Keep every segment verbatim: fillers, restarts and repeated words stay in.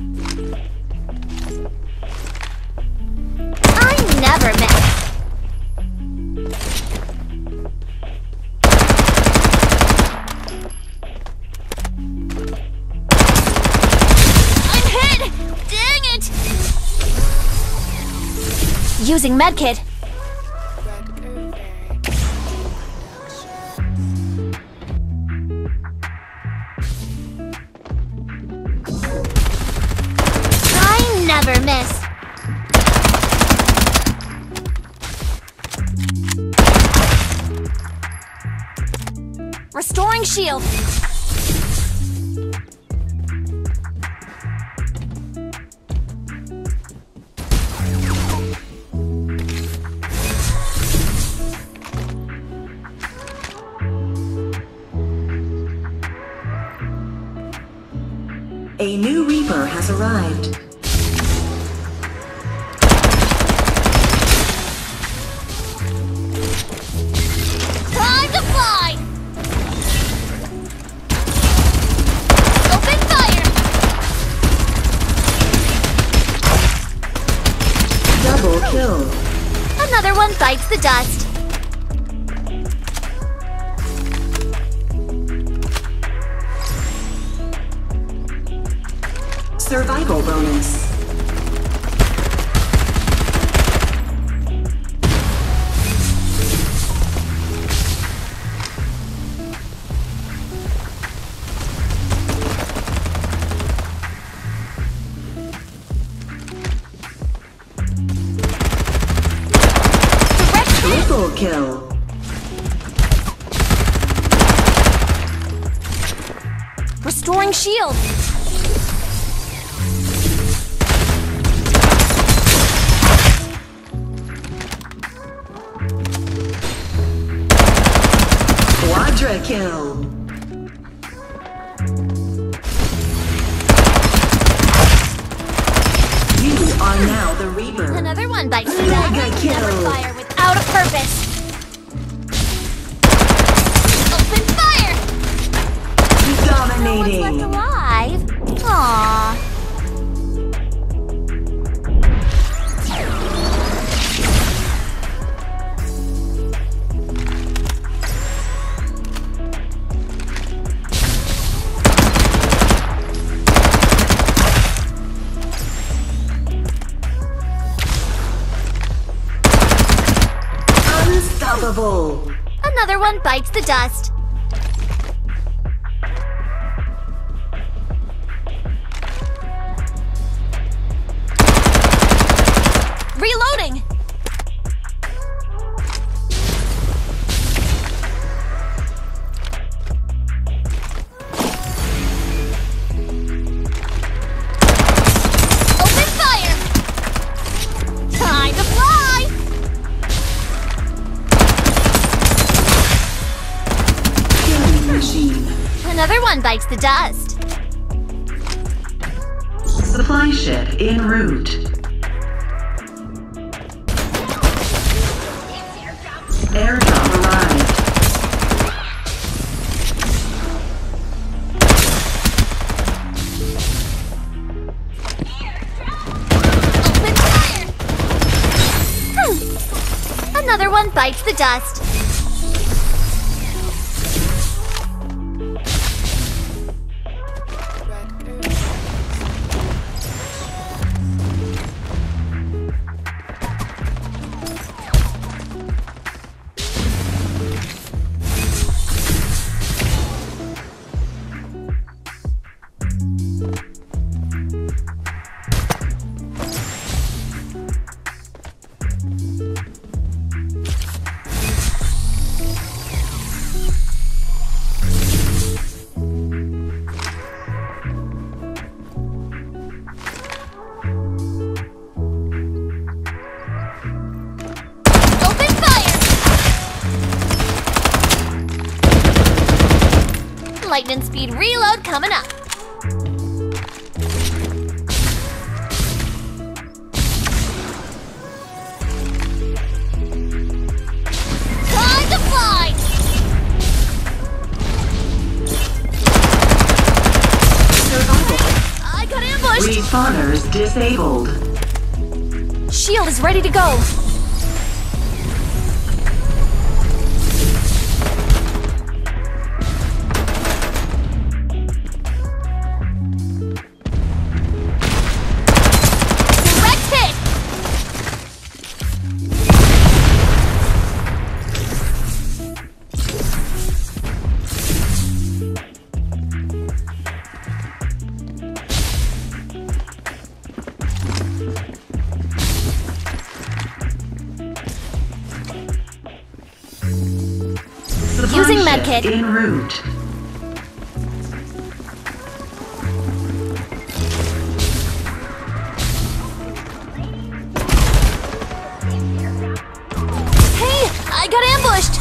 I never miss. I'm hit! Dang it! Using medkit. Never miss. Restoring shield. A new Reaper has arrived. Kill. Another one bites the dust. Survival bonus. Kill. Restoring shield. Quadra kill. You are now the Reaper. Another one bites the dust. Mega kill. Never fire without a purpose. Dominating. No one's left alive. Aww. Unstoppable. Another one bites the dust. Reloading! Open fire! Time to fly! Killing machine. Another one bites the dust. Supply ship en route. Airdrop arrived. Open fire! Hmm. Another one bites the dust. Lightning speed reload coming up. Time to fly! Survival. I got ambushed! Respawners disabled. Shield is ready to go. Using medkit. En route. Hey, I got ambushed.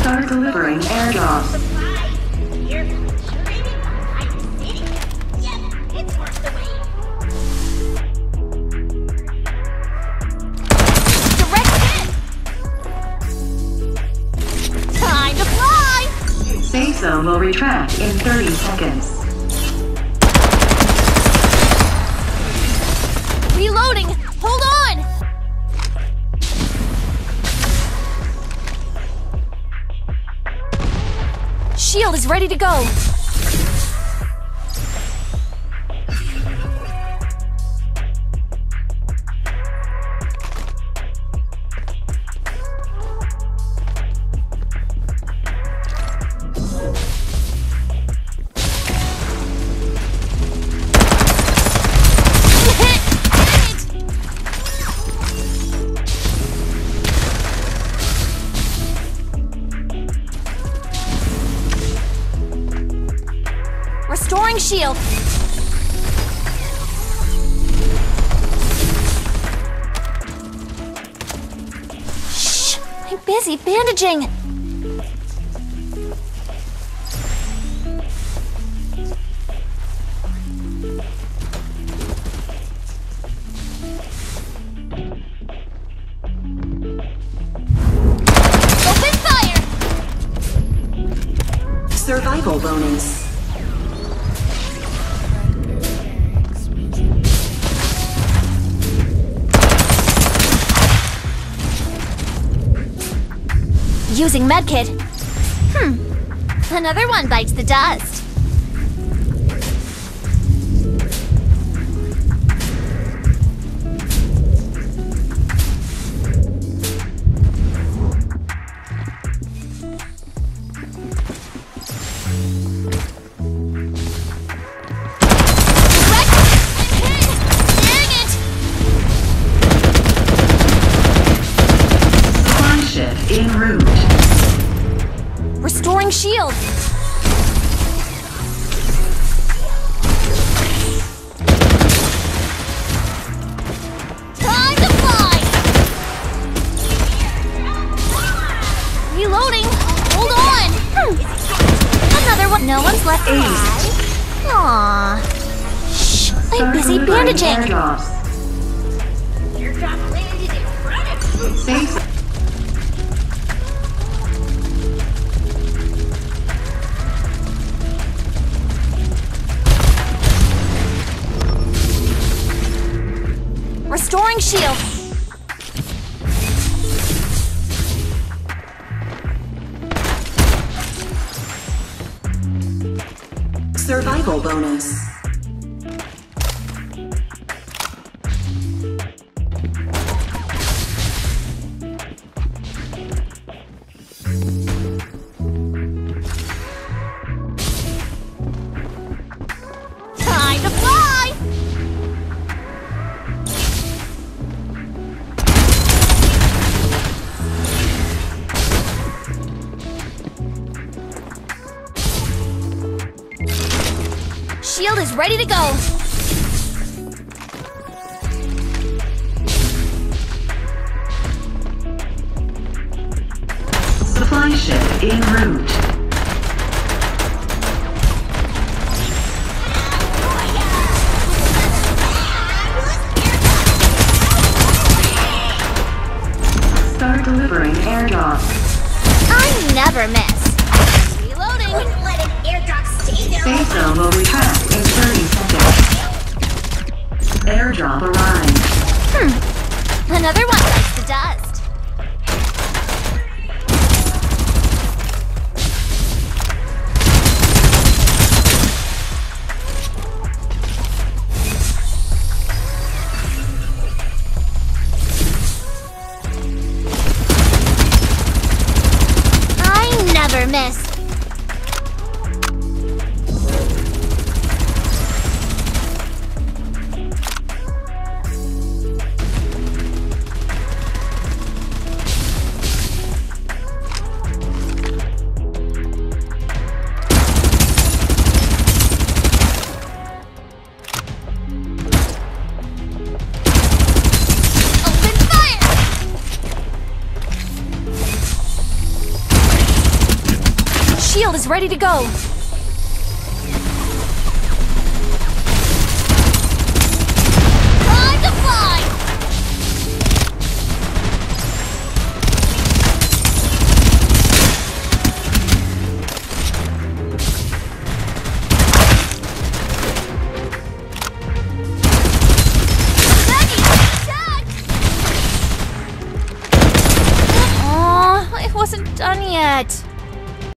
Start delivering airdrops. Zone will retract in thirty seconds. Reloading! Hold on! Shield is ready to go. Restoring shield. Shh, I'm busy bandaging. Open fire. Survival bonus. Using medkit. Hmm. Another one bites the dust. Restoring shield. Time to fly. Reloading. Hold on. Hmm. Another one. No one's left behind. Aww. Shh. I'm busy bandaging. Thanks. Restoring shield. Survival bonus. Shield is ready to go. Supply ship en route. Start delivering airdrop. I never never miss. Reloading. Wouldn't let an airdrop stay there. Safe zone will return in thirty seconds. Airdrop arrived. Hmm. Another one likes the dust. Miss. Shield is ready to go. Time to fly. Aw, it wasn't done yet.